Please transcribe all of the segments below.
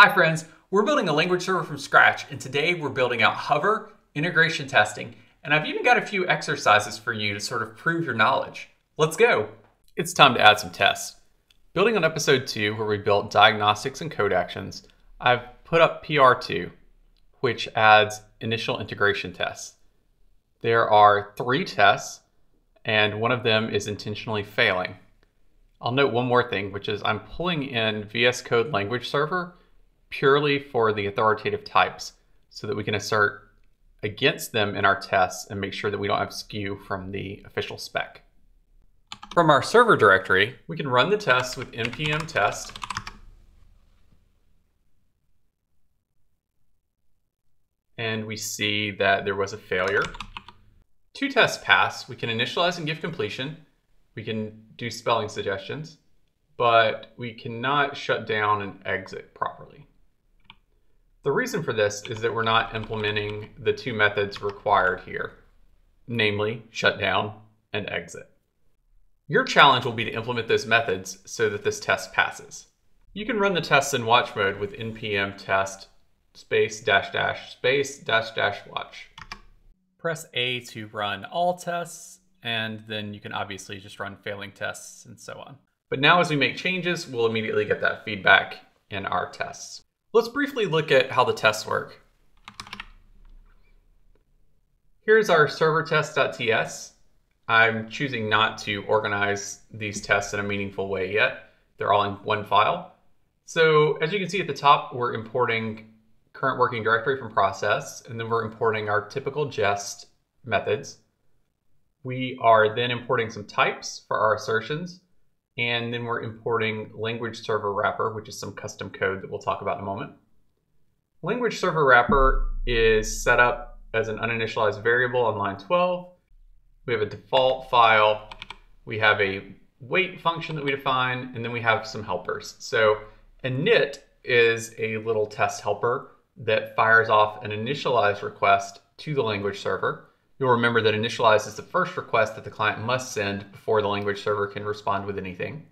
Hi friends, we're building a language server from scratch, and today we're building out hover, integration testing, and I've even got a few exercises for you to sort of prove your knowledge. Let's go. It's time to add some tests. Building on episode 2, where we built diagnostics and code actions, I've put up PR2, which adds initial integration tests. There are 3 tests, and one of them is intentionally failing. I'll note one more thing, which is I'm pulling in VS Code Language Server purely for the authoritative types so that we can assert against them in our tests and make sure that we don't have skew from the official spec. From our server directory, we can run the tests with npm test. And we see that there was a failure. 2 tests pass. We can initialize and give completion. We can do spelling suggestions, but we cannot shut down and exit properly. The reason for this is that we're not implementing the 2 methods required here, namely shut down and exit. Your challenge will be to implement those methods so that this test passes. You can run the tests in watch mode with npm test --space watch. Press A to run all tests, and then you can obviously just run failing tests and so on. But now as we make changes, we'll immediately get that feedback in our tests. Let's briefly look at how the tests work. Here's our server test.ts. I'm choosing not to organize these tests in a meaningful way yet. They're all in one file. So as you can see at the top, we're importing current working directory from process, and then we're importing our typical Jest methods. We are then importing some types for our assertions, and then we're importing language server wrapper, which is some custom code that we'll talk about in a moment. Language server wrapper is set up as an uninitialized variable on line 12. We have a default file, we have a wait function that we define, and then we have some helpers. So init is a little test helper that fires off an initialize request to the language server. You'll remember that initialize is the first request that the client must send before the language server can respond with anything.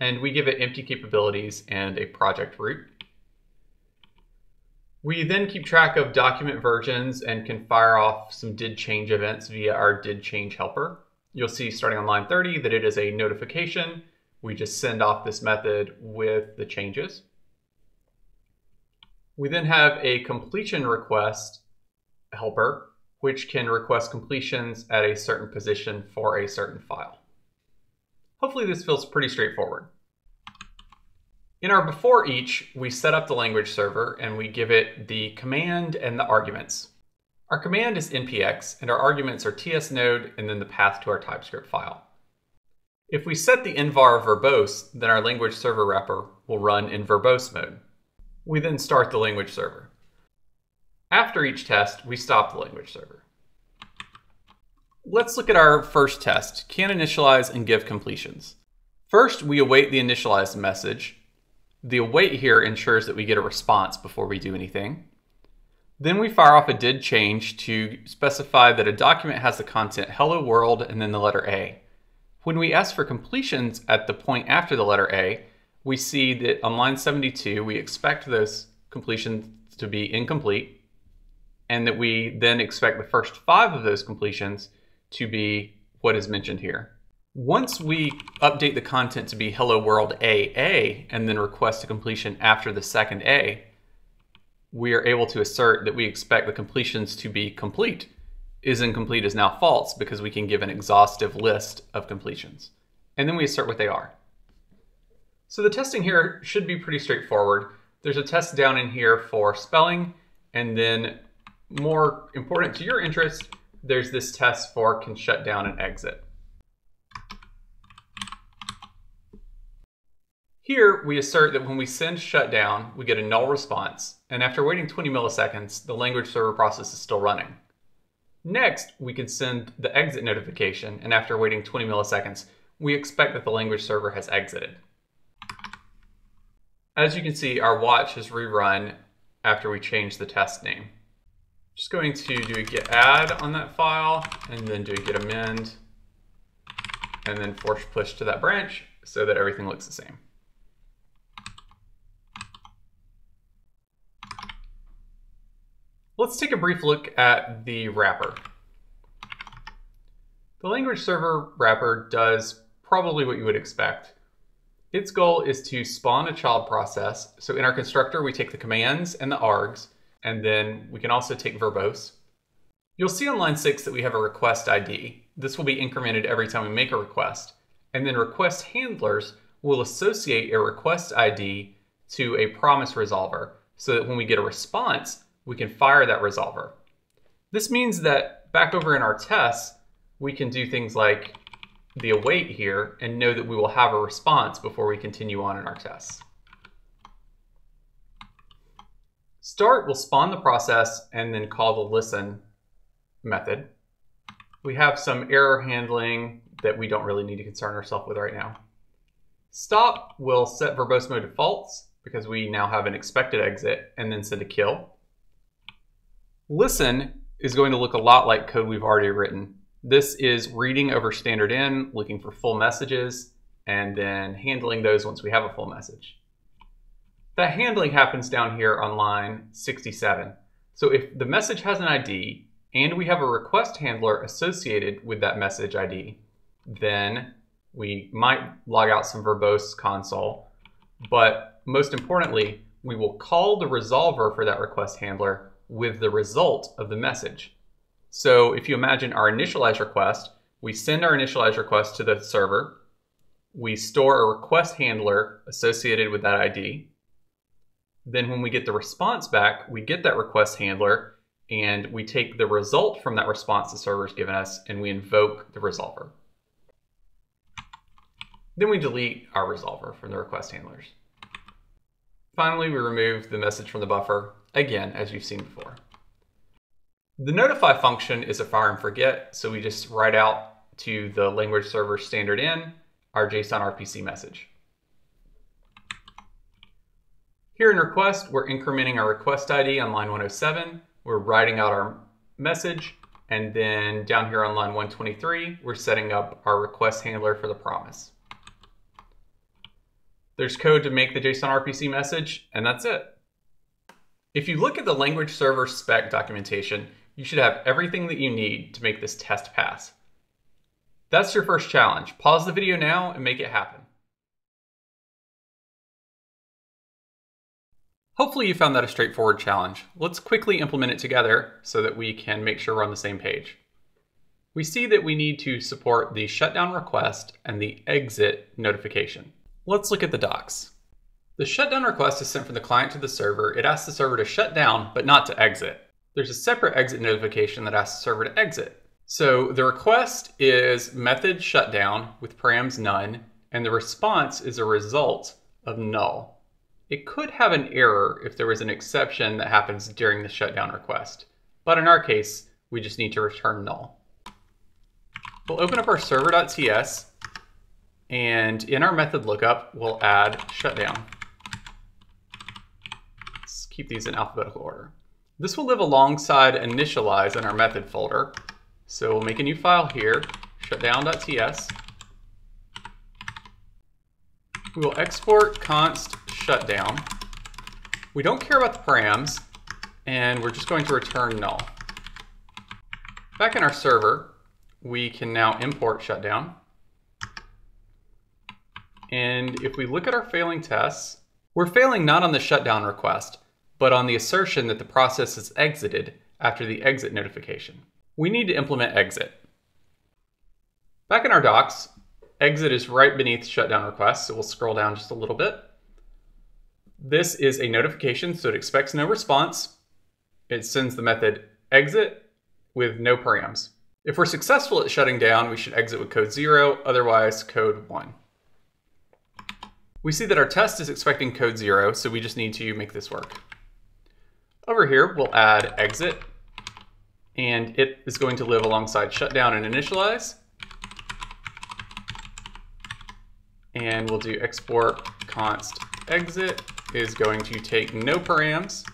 And we give it empty capabilities and a project root. We then keep track of document versions and can fire off some did change events via our did change helper. You'll see starting on line 30 that it is a notification. We just send off this method with the changes. We then have a completion request helper, which can request completions at a certain position for a certain file. Hopefully this feels pretty straightforward. In our before each, we set up the language server and we give it the command and the arguments. Our command is npx and our arguments are tsnode and then the path to our TypeScript file. If we set the envar verbose, then our language server wrapper will run in verbose mode. We then start the language server. After each test, we stop the language server. Let's look at our first test, can initialize and give completions. First, we await the initialized message. The await here ensures that we get a response before we do anything. Then we fire off a did change to specify that a document has the content hello world and then the letter A. When we ask for completions at the point after the letter A, we see that on line 72, we expect those completions to be incomplete, and that we then expect the first 5 of those completions to be what is mentioned here. Once we update the content to be hello world AA and then request a completion after the second A, we are able to assert that we expect the completions to be complete. Is incomplete is now false because we can give an exhaustive list of completions. And then we assert what they are. So the testing here should be pretty straightforward. There's a test down in here for spelling, and then more important to your interest, there's this test for can shut down and exit. Here, we assert that when we send shutdown, we get a null response. And after waiting 20 milliseconds, the language server process is still running. Next, we can send the exit notification. And after waiting 20 milliseconds, we expect that the language server has exited. As you can see, our watch has rerun after we change the test name. Just going to do a git add on that file, and then do a git amend, and then force push to that branch so that everything looks the same. Let's take a brief look at the wrapper. The language server wrapper does probably what you would expect. Its goal is to spawn a child process. So in our constructor, we take the commands and the args, and then we can also take verbose. You'll see on line 6 that we have a request ID. This will be incremented every time we make a request. And then request handlers will associate a request ID to a promise resolver so that when we get a response, we can fire that resolver. This means that back over in our tests, we can do things like the await here and know that we will have a response before we continue on in our tests. Start will spawn the process and then call the listen method. We have some error handling that we don't really need to concern ourselves with right now. Stop will set verbose mode to false because we now have an expected exit, and then send a kill. Listen is going to look a lot like code we've already written. This is reading over standard in, looking for full messages, and then handling those once we have a full message. That handling happens down here on line 67. So if the message has an ID and we have a request handler associated with that message ID, then we might log out some verbose console, but most importantly, we will call the resolver for that request handler with the result of the message. So if you imagine our initialize request, we send our initialize request to the server. We store a request handler associated with that ID. Then when we get the response back, we get that request handler and we take the result from that response the server's given us and we invoke the resolver. Then we delete our resolver from the request handlers. Finally, we remove the message from the buffer, again, as you've seen before. The notify function is a fire and forget, so we just write out to the language server standard in our JSON RPC message. Here in request, we're incrementing our request ID on line 107. We're writing out our message, and then down here on line 123, we're setting up our request handler for the promise. There's code to make the JSON RPC message, and that's it. If you look at the language server spec documentation, you should have everything that you need to make this test pass. That's your first challenge. Pause the video now and make it happen. Hopefully you found that a straightforward challenge. Let's quickly implement it together so that we can make sure we're on the same page. We see that we need to support the shutdown request and the exit notification. Let's look at the docs. The shutdown request is sent from the client to the server. It asks the server to shut down, but not to exit. There's a separate exit notification that asks the server to exit. So the request is method shutdown with params none, and the response is a result of null. It could have an error if there was an exception that happens during the shutdown request, but in our case, we just need to return null. We'll open up our server.ts, and in our method lookup, we'll add shutdown. Keep these in alphabetical order. This will live alongside initialize in our method folder. So we'll make a new file here, shutdown.ts. We will export const shutdown. We don't care about the params, and we're just going to return null. Back in our server, we can now import shutdown. And if we look at our failing tests, we're failing not on the shutdown request, but on the assertion that the process is exited after the exit notification. We need to implement exit. Back in our docs, exit is right beneath shutdown request, so we'll scroll down just a little bit. This is a notification, so it expects no response. It sends the method exit with no params. If we're successful at shutting down, we should exit with code 0, otherwise code 1. We see that our test is expecting code 0, so we just need to make this work. Over here, we'll add exit, and it is going to live alongside shutdown and initialize. And we'll do export const exit is going to take no params,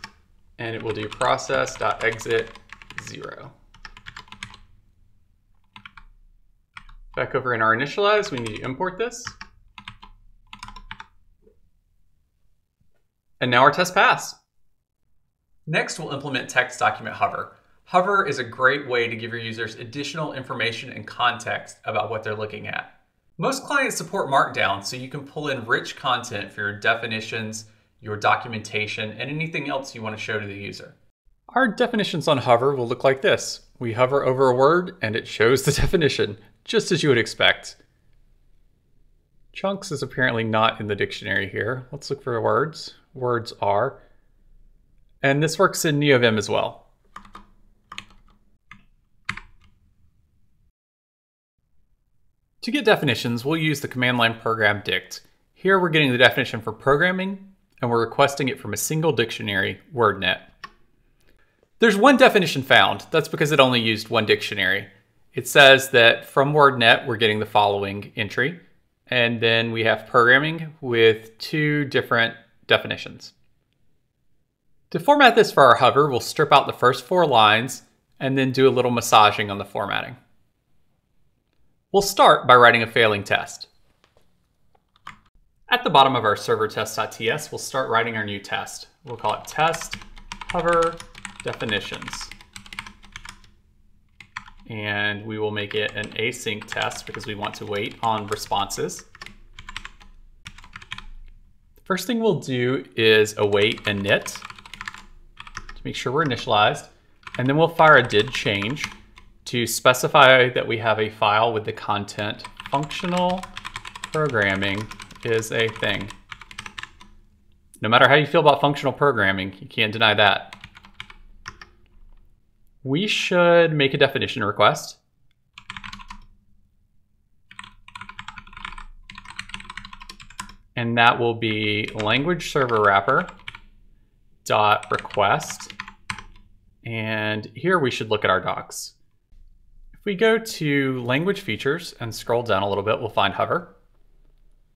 and it will do process.exit0. Back over in our initialize, we need to import this. And now our test passed. Next, we'll implement text document hover. Hover is a great way to give your users additional information and context about what they're looking at. Most clients support Markdown, so you can pull in rich content for your definitions, your documentation, and anything else you want to show to the user. Our definitions on hover will look like this. We hover over a word and it shows the definition, just as you would expect. Chunks is apparently not in the dictionary here. Let's look for words. Words are. And this works in NeoVim as well. To get definitions, we'll use the command line program dict. Here we're getting the definition for programming, and we're requesting it from a single dictionary, WordNet. There's one definition found. That's because it only used one dictionary. It says that from WordNet, we're getting the following entry, and then we have programming with two different definitions. To format this for our hover, we'll strip out the first four lines and then do a little massaging on the formatting. We'll start by writing a failing test. At the bottom of our server test.ts, we'll start writing our new test. We'll call it test hover definitions. And we will make it an async test because we want to wait on responses. The first thing we'll do is await init to make sure we're initialized. And then we'll fire a did change to specify that we have a file with the content functional programming is a thing. No matter how you feel about functional programming, you can't deny that. We should make a definition request. And that will be language server wrapper dot request. And here we should look at our docs. If we go to language features and scroll down a little bit, we'll find hover.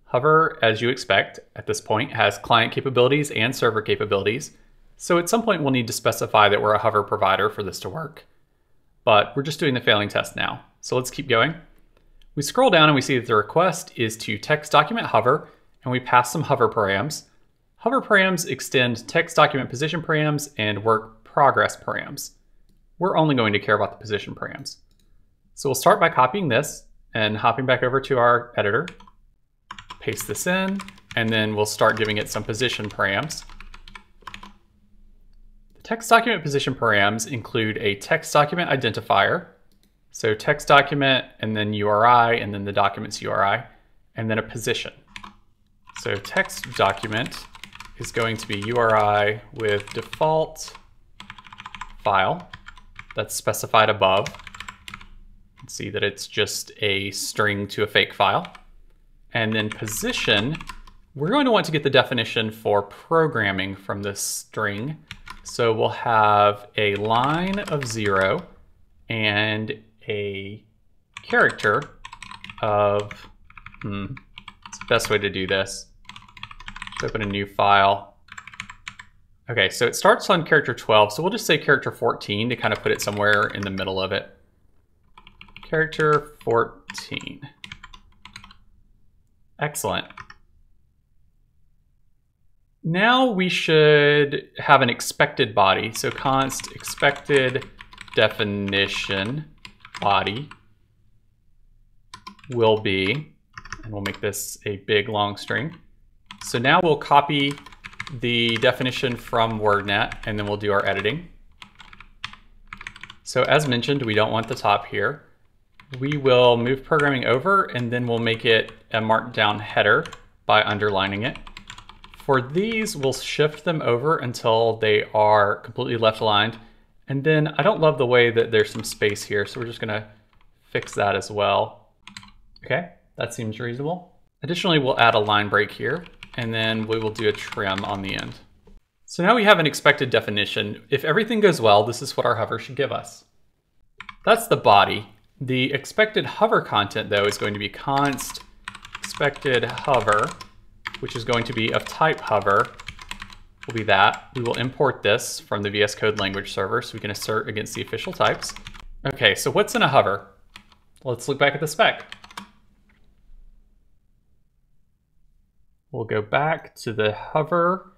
Hover, as you expect, at this point has client capabilities and server capabilities. So at some point we'll need to specify that we're a hover provider for this to work. But we're just doing the failing test now. So let's keep going. We scroll down and we see that the request is to text document hover, and we pass some hover params. Hover params extend text document position params and work progress params. We're only going to care about the position params. So we'll start by copying this and hopping back over to our editor. Paste this in, and then we'll start giving it some position params. The text document position params include a text document identifier, so text document, and then URI, and then the document's URI, and then a position. So text document is going to be URI with default file that's specified above. You can see that it's just a string to a fake file. And then position, we're going to want to get the definition for programming from this string. So we'll have a line of 0 and a character of, it's the best way to do this. Let's open a new file. Okay, so it starts on character 12. So we'll just say character 14 to kind of put it somewhere in the middle of it. Character 14. Excellent. Now we should have an expected body. So const expected definition body will be, and we'll make this a big long string. So now we'll copy the definition from WordNet and then we'll do our editing. So as mentioned, we don't want the top here. We will move programming over and then we'll make it a markdown header by underlining it. For these, we'll shift them over until they are completely left aligned. And then I don't love the way that there's some space here, so we're just gonna fix that as well. Okay, that seems reasonable. Additionally, we'll add a line break here and then we will do a trim on the end. So now we have an expected definition. If everything goes well, this is what our hover should give us. That's the body. The expected hover content, though, is going to be const expected hover, which is going to be of type hover, will be that. We will import this from the VS Code language server so we can assert against the official types. Okay, so what's in a hover? Let's look back at the spec. We'll go back to the hover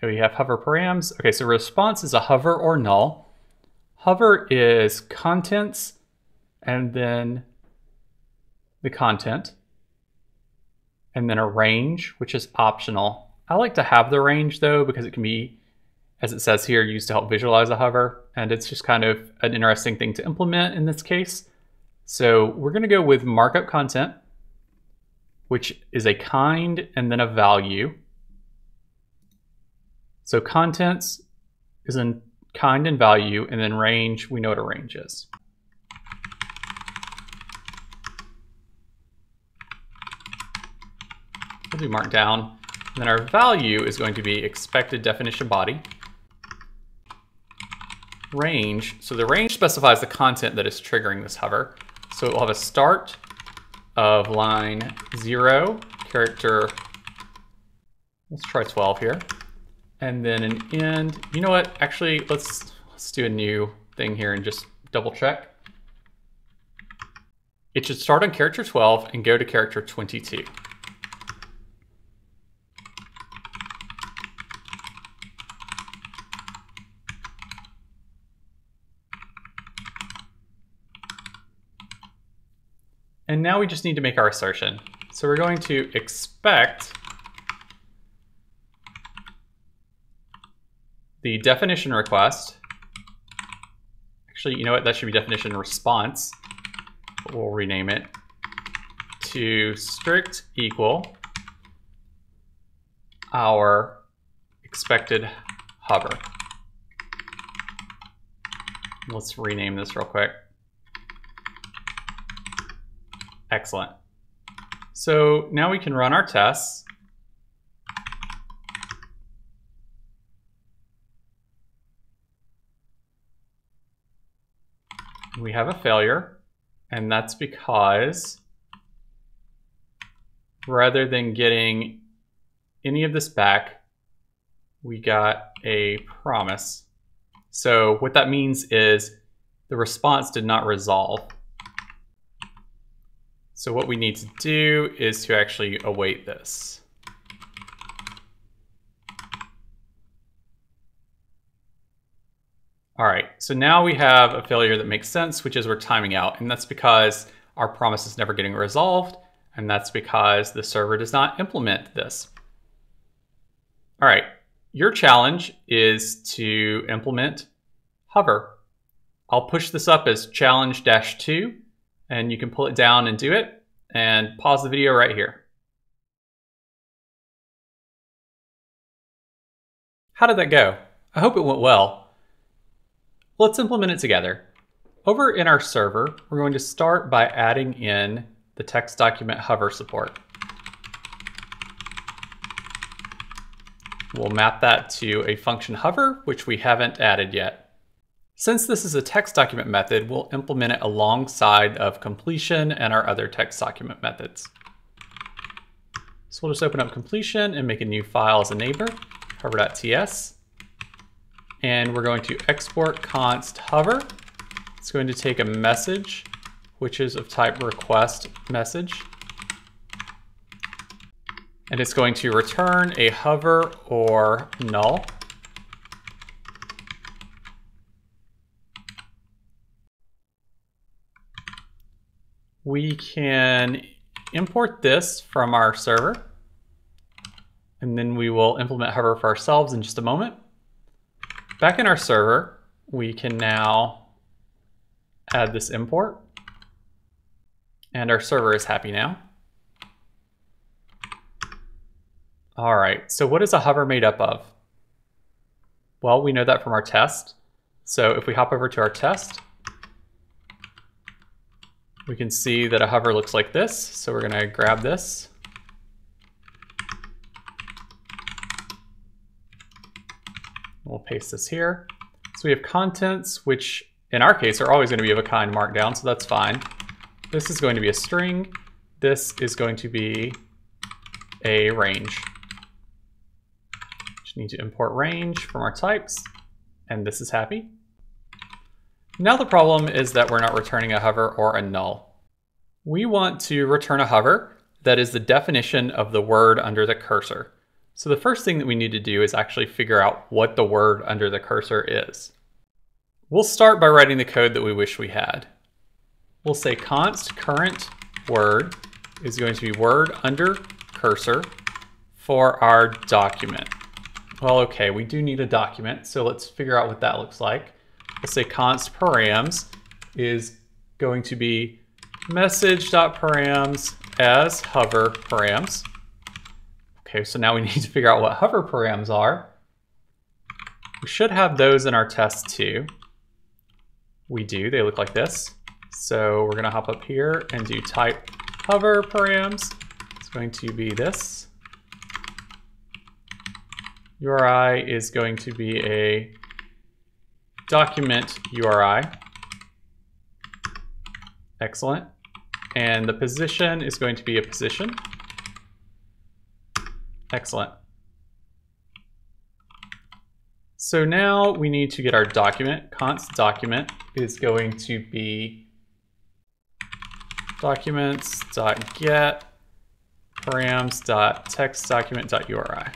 Here we have hover params. Okay, so response is a hover or null. Hover is contents and then the content, and then a range, which is optional. I like to have the range though, because it can be, as it says here, used to help visualize a hover, and it's just kind of an interesting thing to implement in this case. So we're gonna go with markup content, which is a kind and then a value. So contents is in kind and value, and then range, we know what a range is. We'll do markdown. And then our value is going to be expected definition body. Range, so the range specifies the content that is triggering this hover. So it will have a start of line 0, character, let's try 12 here. And then an end, you know what, actually, let's do a new thing here and just double check. It should start on character 12 and go to character 22. And now we just need to make our assertion. So we're going to expect the definition request. Actually, you know what? That should be definition response. But we'll rename it to strict equal our expected hover. Let's rename this real quick. Excellent. So now we can run our tests. We have a failure, and that's because rather than getting any of this back, we got a promise. So what that means is the response did not resolve. So what we need to do is to actually await this. All right, so now we have a failure that makes sense, which is we're timing out, and that's because our promise is never getting resolved, and that's because the server does not implement this. All right, your challenge is to implement hover. I'll push this up as challenge-2. And you can pull it down and do it, and pause the video right here. How did that go? I hope it went well. Let's implement it together. Over in our server, we're going to start by adding in the text document hover support. We'll map that to a function hover, which we haven't added yet. Since this is a text document method, we'll implement it alongside of completion and our other text document methods. So we'll just open up completion and make a new file as a neighbor, hover.ts. And we're going to export const hover. It's going to take a message, which is of type request message. And it's going to return a hover or null. We can import this from our server, and then we will implement hover for ourselves in just a moment. Back in our server, we can now add this import, and our server is happy now. All right, so what is a hover made up of? Well, we know that from our test. So if we hop over to our test, we can see that a hover looks like this. So we're gonna grab this. We'll paste this here. So we have contents, which in our case are always gonna be of a kind markdown, so that's fine. This is going to be a string. This is going to be a range. Just need to import range from our types, and this is happy. Now the problem is that we're not returning a hover or a null. We want to return a hover that is the definition of the word under the cursor. So the first thing that we need to do is actually figure out what the word under the cursor is. We'll start by writing the code that we wish we had. We'll say const current word is going to be word under cursor for our document. Well, okay, we do need a document, so let's figure out what that looks like. We'll say const params is going to be message.params as hover params. Okay, so now we need to figure out what hover params are. We should have those in our test too. We do, they look like this. So we're gonna hop up here and do type hover params. It's going to be this. URI is going to be a document URI. Excellent. And the position is going to be a position. Excellent. So now we need to get our document. Const document is going to be documents.get params.textDocument.uri.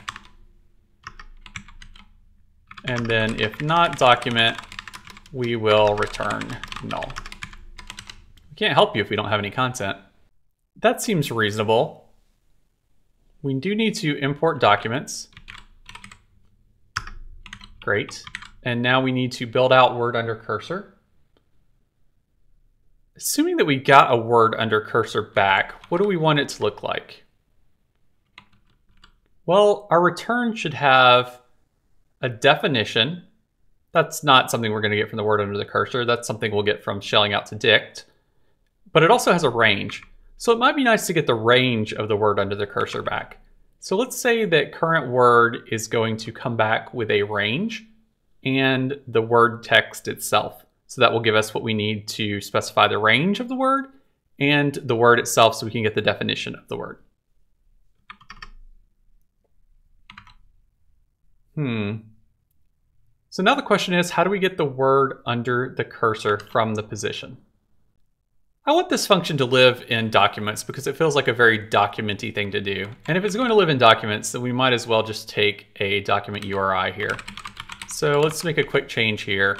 And then if not document, we will return null. We can't help you if we don't have any content. That seems reasonable. We do need to import documents. Great. And now we need to build out word under cursor. Assuming that we got a word under cursor back, what do we want it to look like? Well, our return should have a definition. That's not something we're going to get from the word under the cursor. That's something we'll get from shelling out to dict. But it also has a range. So it might be nice to get the range of the word under the cursor back. So let's say that current word is going to come back with a range and the word text itself. So that will give us what we need to specify the range of the word and the word itself so we can get the definition of the word. So now the question is, how do we get the word under the cursor from the position? I want this function to live in documents because it feels like a very documenty thing to do. And if it's going to live in documents, then we might as well just take a document URI here. So let's make a quick change here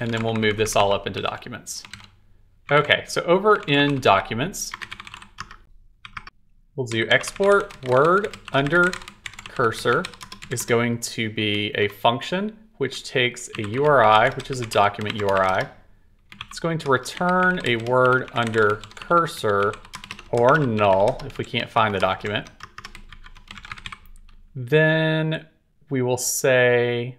and then we'll move this all up into documents. Okay, so over in documents, we'll do export word under cursor is going to be a function which takes a URI, which is a document URI. It's going to return a word under cursor or null if we can't find the document. Then we will say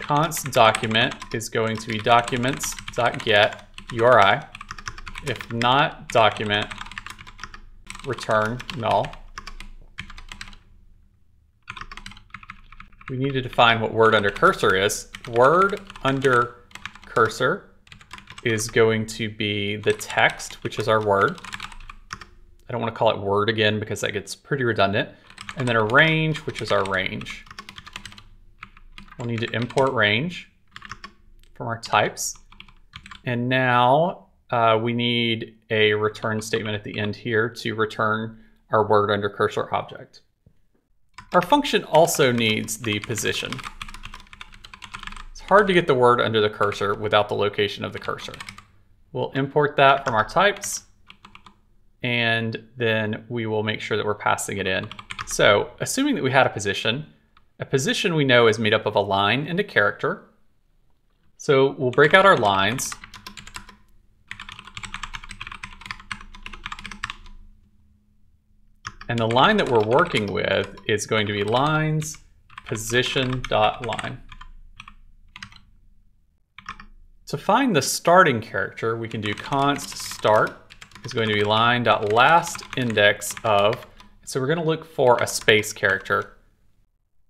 const document is going to be documents.get URI. If not document, return null. We need to define what word under cursor is. Word under cursor is going to be the text, which is our word. I don't want to call it word again because that gets pretty redundant. And then a range, which is our range. We'll need to import range from our types. And now we need a return statement at the end here to return our word under cursor object. Our function also needs the position. Hard to get the word under the cursor without the location of the cursor. We'll import that from our types and then we will make sure that we're passing it in. So assuming that we had a position we know is made up of a line and a character. So we'll break out our lines. And the line that we're working with is going to be lines position.line. To find the starting character, we can do const start is going to be line.lastIndex of, so we're going to look for a space character.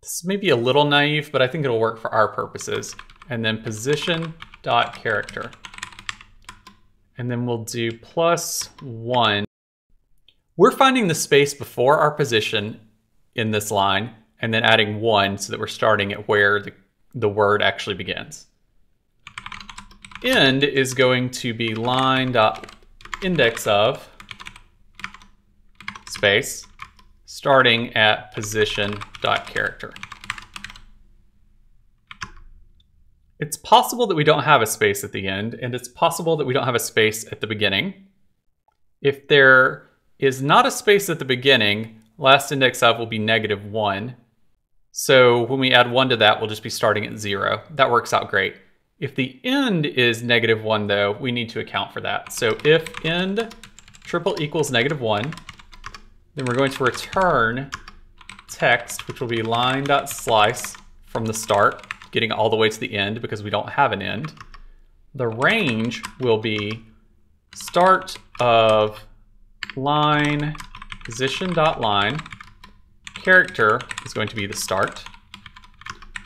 This may be a little naive, but I think it'll work for our purposes. And then position.character. And then we'll do +1. We're finding the space before our position in this line and then adding 1 so that we're starting at where the word actually begins. End is going to be line.index of space starting at position.character. It's possible that we don't have a space at the end, and it's possible that we don't have a space at the beginning. If there is not a space at the beginning, last index of will be -1. So when we add 1 to that, we'll just be starting at 0. That works out great. If the end is -1 though, we need to account for that. So if end triple equals -1, then we're going to return text, which will be line.slice from the start, getting all the way to the end because we don't have an end. The range will be start of line position.line. Character is going to be the start.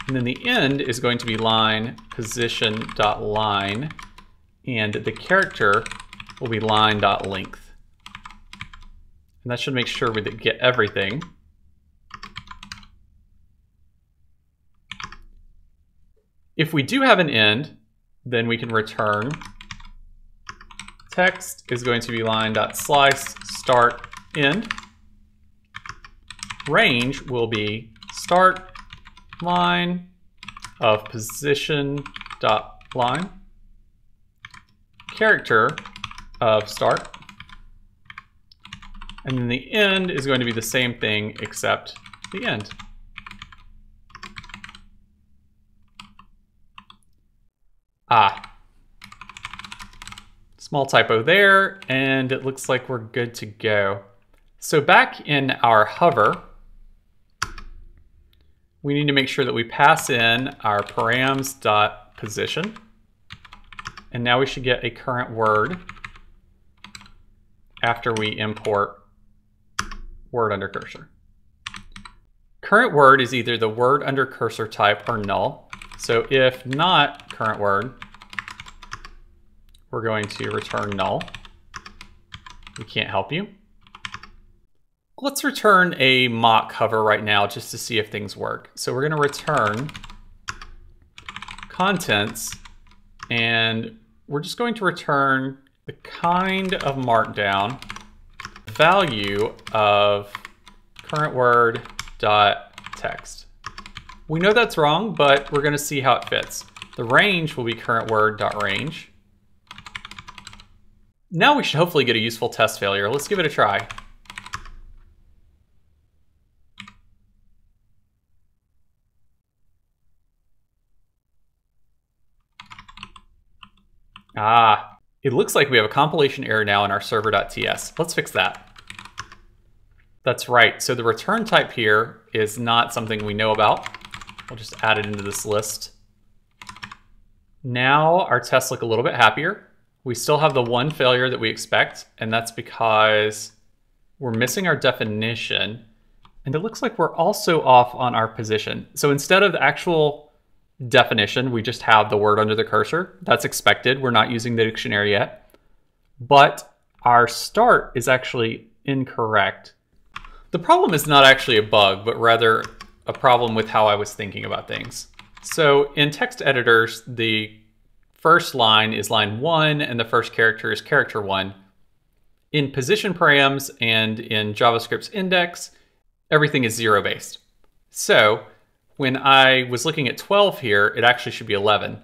And then the end is going to be line position.line. And the character will be line.length. And that should make sure we get everything. If we do have an end, then we can return text is going to be line.slice start end. Range will be start line of position.line. Character of start. And then the end is going to be the same thing except the end. Small typo there, and it looks like we're good to go. So back in our hover, we need to make sure that we pass in our params.position. And now we should get a current word after we import word under cursor. Current word is either the word under cursor type or null. So if not current word, we're going to return null. We can't help you. Let's return a mock hover right now just to see if things work. So we're going to return contents, and we're just going to return the kind of markdown value of current word dot text. We know that's wrong, but we're going to see how it fits. The range will be current word.range. Now we should hopefully get a useful test failure. Let's give it a try. It looks like we have a compilation error now in our server.ts. Let's fix that. That's right. So the return type here is not something we know about. We'll just add it into this list. Now our tests look a little bit happier. We still have the one failure that we expect, and that's because we're missing our definition. And it looks like we're also off on our position. So instead of the actual definition, we just have the word under the cursor. That's expected. We're not using the dictionary yet. But our start is actually incorrect. The problem is not actually a bug, but rather a problem with how I was thinking about things. So in text editors, the first line is line 1 and the first character is character 1. In position params and in JavaScript's index, everything is 0 based. So when I was looking at 12 here, it actually should be 11.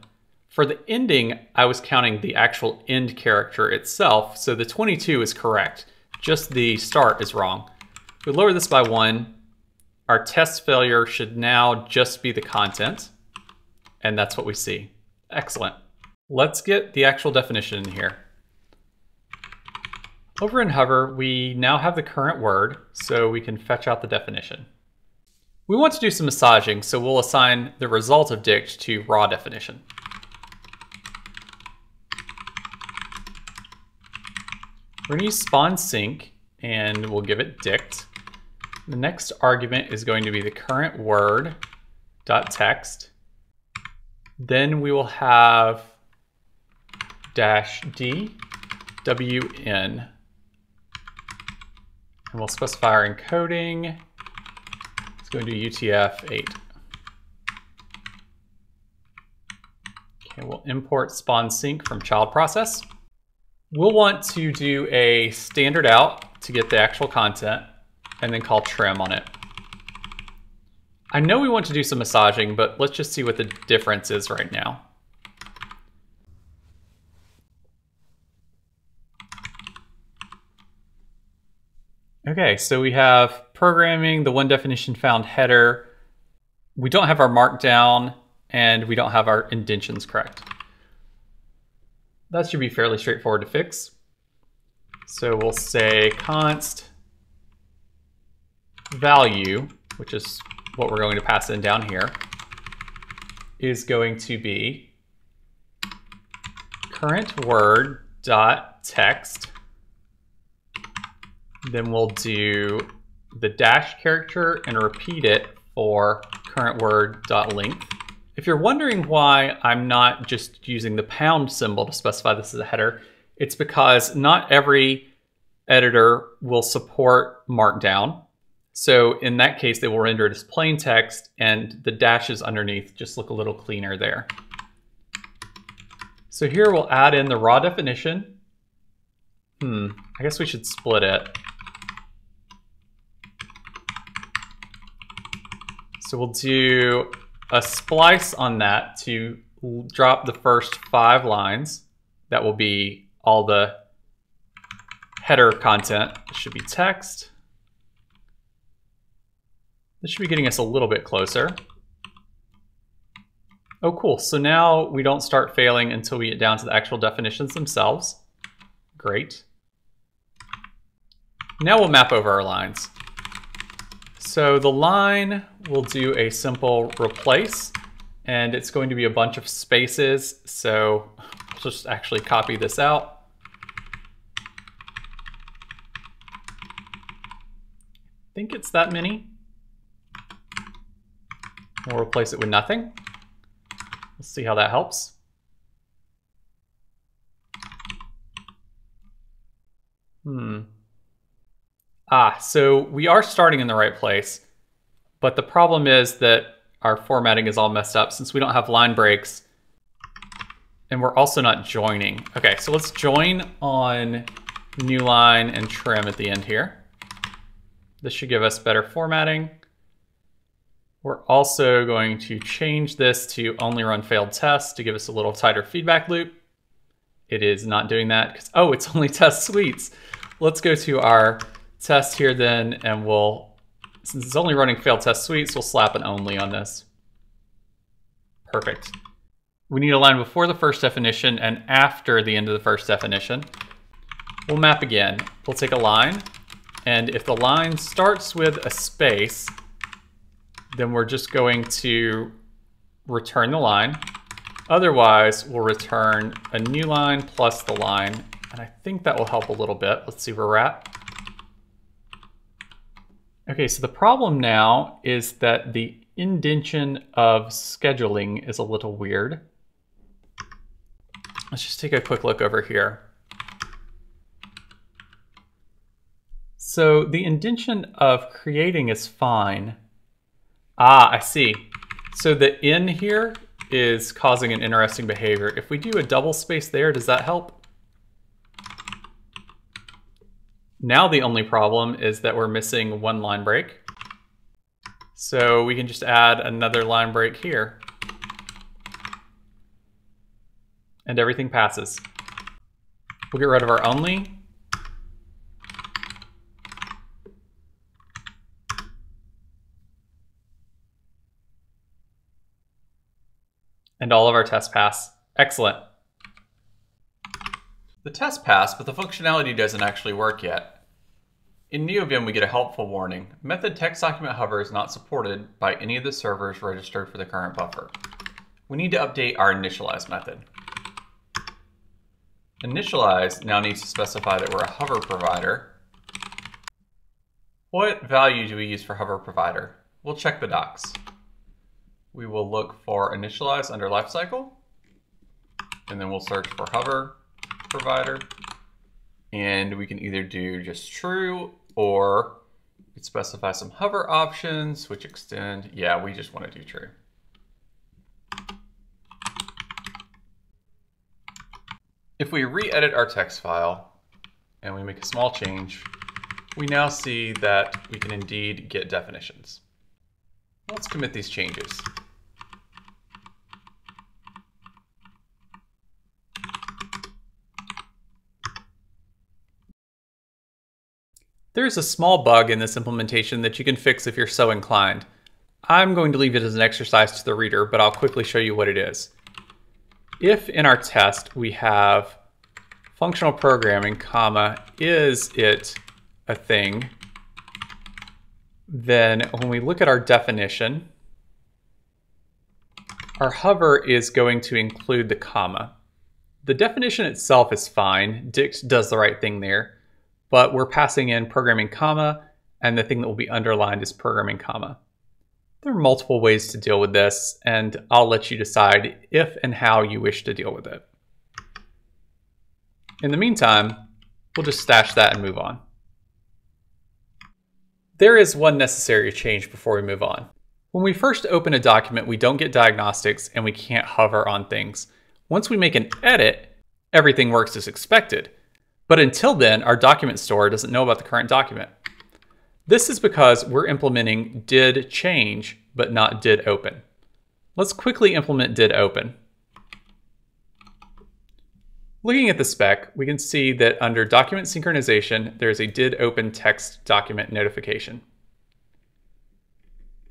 For the ending, I was counting the actual end character itself. So the 22 is correct, just the start is wrong. We lower this by 1. Our test failure should now just be the content, and that's what we see. Excellent. Let's get the actual definition in here. Over in hover, we now have the current word, so we can fetch out the definition. We want to do some massaging, so we'll assign the result of dict to raw definition. We're going to use spawn sync, and we'll give it dict. The next argument is going to be the current word dot text. Then we will have -dwn, and we'll specify our encoding. It's going to UTF-8. Okay, we'll import spawn sync from child process. We'll want to do a standard out to get the actual content. and then call trim on it. I know we want to do some massaging, but let's just see what the difference is right now. Okay, so we have programming, the one definition found header. We don't have our markdown, and we don't have our indentions correct. That should be fairly straightforward to fix. So we'll say const value, which is what we're going to pass in down here, is going to be current word dot text. Then we'll do the dash character and repeat it for current word dot length. If you're wondering why I'm not just using the pound symbol to specify this as a header, it's because not every editor will support Markdown. So in that case, they will render it as plain text, and the dashes underneath just look a little cleaner there. So here we'll add in the raw definition. I guess we should split it. So we'll do a splice on that to drop the first 5 lines. That will be all the header content. It should be text. This should be getting us a little bit closer. Oh, cool. So now we don't start failing until we get down to the actual definitions themselves. Great. Now we'll map over our lines. So the line will do a simple replace, and it's going to be a bunch of spaces. So I'll just actually copy this out. I think it's that many. We'll replace it with nothing. Let's see how that helps. So we are starting in the right place, but the problem is that our formatting is all messed up since we don't have line breaks, and we're also not joining. Okay, so let's join on new line and trim at the end here. This should give us better formatting. We're also going to change this to only run failed tests to give us a little tighter feedback loop. It is not doing that because, oh, it's only test suites. Let's go to our test here then, and we'll, since it's only running failed test suites, we'll slap an only on this. Perfect. We need a line before the first definition and after the end of the first definition. We'll map again. We'll take a line, and if the line starts with a space, then we're just going to return the line. Otherwise, we'll return a new line plus the line. And I think that will help a little bit. Let's see where we're at. Okay, so the problem now is that the indentation of scheduling is a little weird. Let's just take a quick look over here. So the indentation of creating is fine. I see. So the in here is causing an interesting behavior. If we do a double space there, does that help? Now the only problem is that we're missing one line break. So we can just add another line break here. And everything passes. We'll get rid of our only. And all of our tests pass. Excellent. The test passed, but the functionality doesn't actually work yet. In NeoVim, we get a helpful warning. Method text document hover is not supported by any of the servers registered for the current buffer. We need to update our initialize method. Initialize now needs to specify that we're a hover provider. What value do we use for hover provider? We'll check the docs. We will look for initialize under lifecycle, and then we'll search for hover provider. And we can either do just true, or we could specify some hover options, which extend. Yeah, we just want to do true. If we re-edit our text file and we make a small change, we now see that we can indeed get definitions. Let's commit these changes. There is a small bug in this implementation that you can fix if you're so inclined. I'm going to leave it as an exercise to the reader, but I'll quickly show you what it is. If in our test we have functional programming, comma, is it a thing, then when we look at our definition, our hover is going to include the comma. The definition itself is fine. Dict does the right thing there, but we're passing in programming comma, and the thing that will be underlined is programming comma. There are multiple ways to deal with this, and I'll let you decide if and how you wish to deal with it. In the meantime, we'll just stash that and move on. There is one necessary change before we move on. When we first open a document, we don't get diagnostics and we can't hover on things. Once we make an edit, everything works as expected. But until then, our document store doesn't know about the current document. This is because we're implementing did change, but not did open. Let's quickly implement did open. Looking at the spec, we can see that under document synchronization, there is a did open text document notification.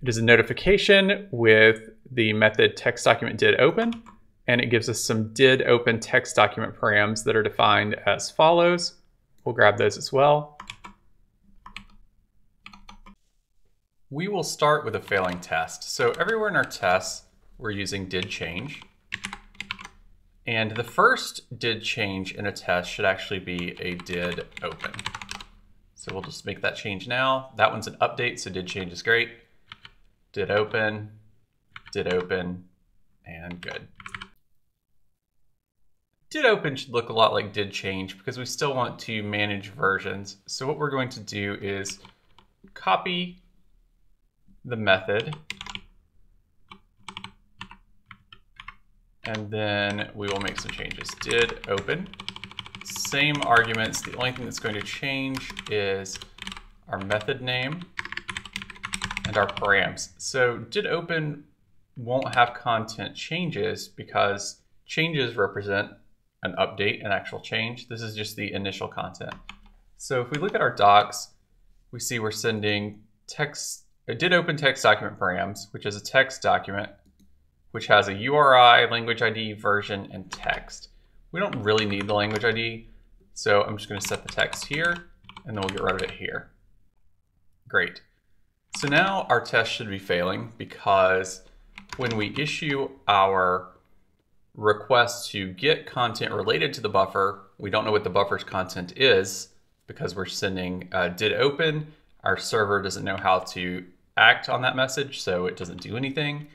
It is a notification with the method text document did open, and it gives us some did open text document params that are defined as follows. We'll grab those as well. We will start with a failing test. So everywhere in our tests, we're using did change. And the first did change in a test should actually be a did open. So we'll just make that change now. That one's an update, so did change is great. Did open, and good. Did open should look a lot like did change because we still want to manage versions. So what we're going to do is copy the method, and then we will make some changes. Did open, same arguments. The only thing that's going to change is our method name and our params. So did open won't have content changes because changes represent an update, an actual change. This is just the initial content. So if we look at our docs, we see we're sending text, a did open text document params, which is a text document which has a URI, language ID, version, and text. We don't really need the language ID, so I'm just gonna set the text here, and then we'll get rid of it here. Great. So now our test should be failing because when we issue our request to get content related to the buffer, we don't know what the buffer's content is because we're sending did open. Our server doesn't know how to act on that message, so it doesn't do anything.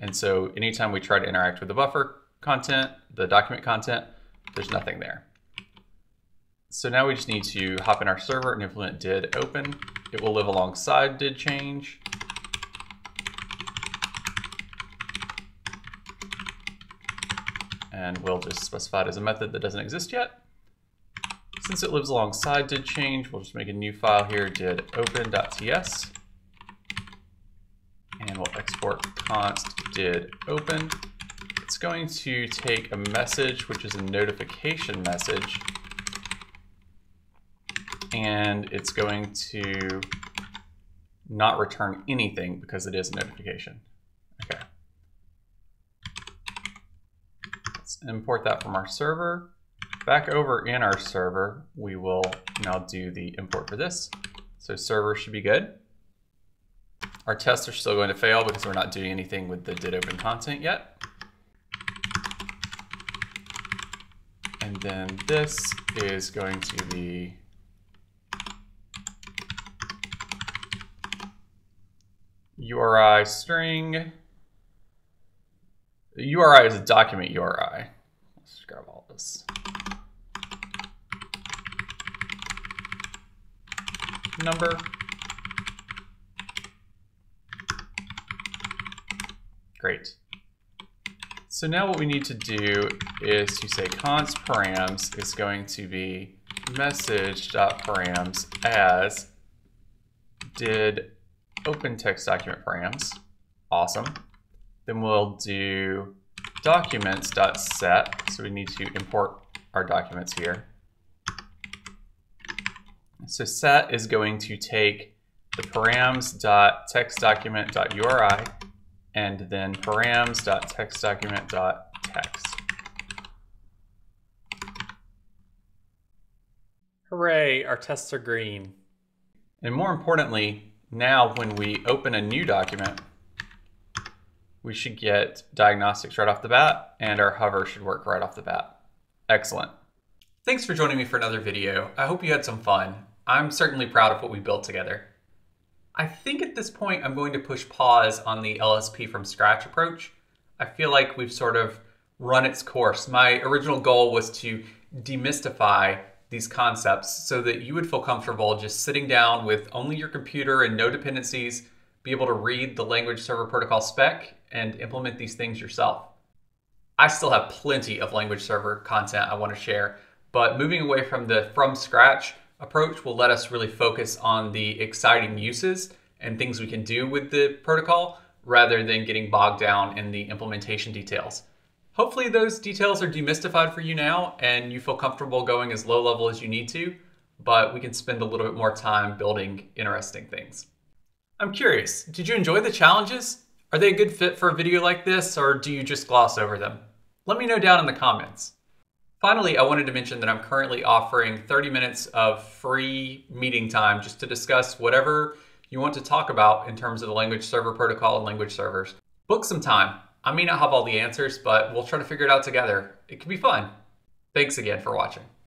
And so anytime we try to interact with the buffer content, the document content, there's nothing there. So now we just need to hop in our server and implement did open. It will live alongside did change. And we'll just specify it as a method that doesn't exist yet. Since it lives alongside did change, we'll just make a new file here, did open.ts. And we'll export const did open. It's going to take a message, which is a notification message, and it's going to not return anything because it is a notification. Okay. Let's import that from our server. Back over in our server, we will now do the import for this. So server should be good. Our tests are still going to fail because we're not doing anything with the did open content yet. And then this is going to be URI string. The URI is a document URI. Let's just grab all this. Number. Great. So now what we need to do is to say const params is going to be message.params as did open text document params. Awesome. Then we'll do documents.set. So we need to import our documents here. So set is going to take the params.textDocument.uri and then params.textDocument.text. Hooray, our tests are green. And more importantly, now when we open a new document, we should get diagnostics right off the bat, and our hover should work right off the bat. Excellent. Thanks for joining me for another video. I hope you had some fun. I'm certainly proud of what we built together. I think at this point, I'm going to push pause on the LSP from scratch approach. I feel like we've sort of run its course. My original goal was to demystify these concepts so that you would feel comfortable just sitting down with only your computer and no dependencies, be able to read the Language Server Protocol spec and implement these things yourself. I still have plenty of Language Server content I want to share, but moving away from the from scratch approach will let us really focus on the exciting uses and things we can do with the protocol rather than getting bogged down in the implementation details. Hopefully those details are demystified for you now and you feel comfortable going as low level as you need to, but we can spend a little bit more time building interesting things. I'm curious, did you enjoy the challenges? Are they a good fit for a video like this, or do you just gloss over them? Let me know down in the comments. Finally, I wanted to mention that I'm currently offering 30 minutes of free meeting time just to discuss whatever you want to talk about in terms of the Language Server Protocol and language servers. Book some time. I may not have all the answers, but we'll try to figure it out together. It can be fun. Thanks again for watching.